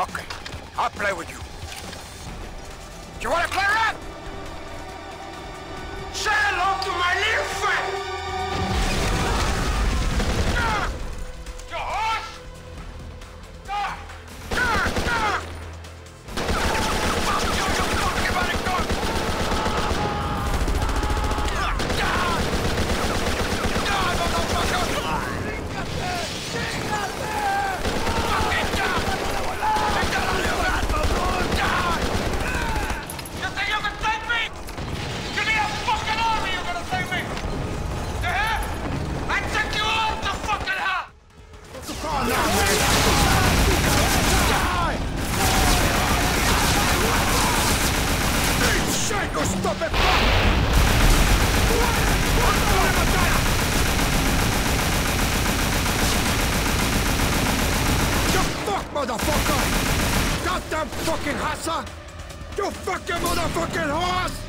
Okay, I'll play with you. You wanna play rap? Say hello to my little friend! Your horse? Motherfucker! Goddamn fucking Hassa! You fucking motherfucking horse!